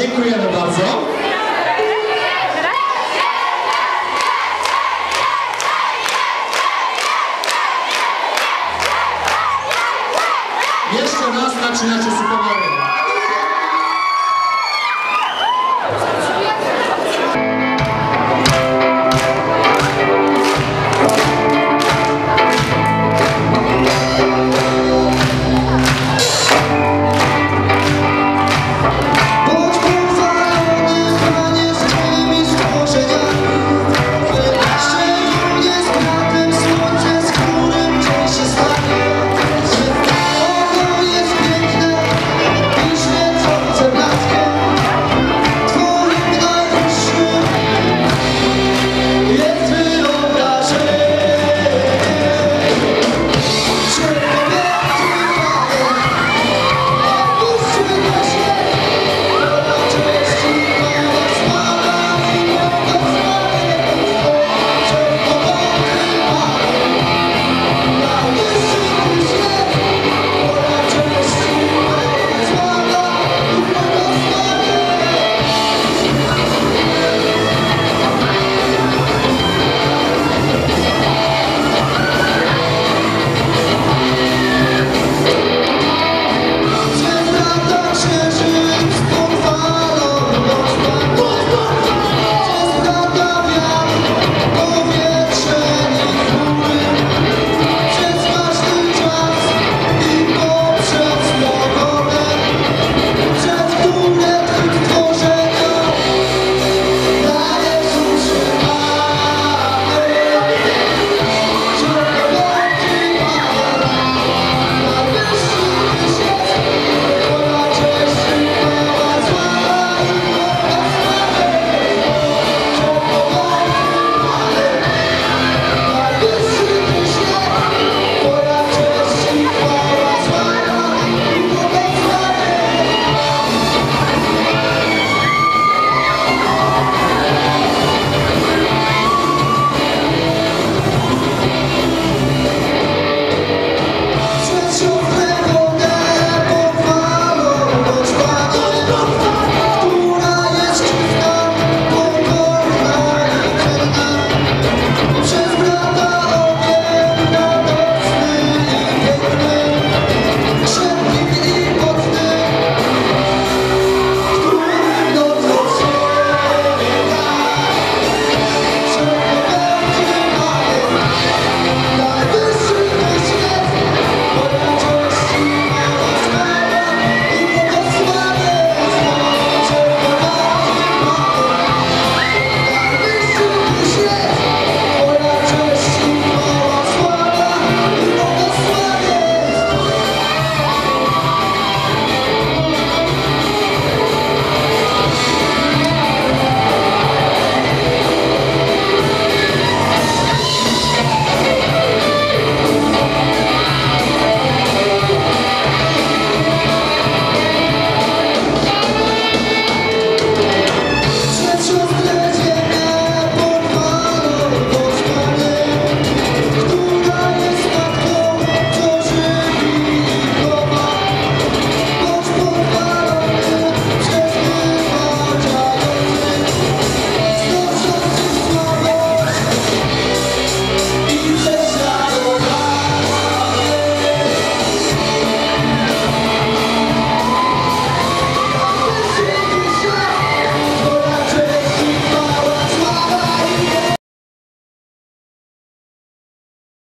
Dziękujemy bardzo. Jeszcze raz zaczynacie z upodobaniem.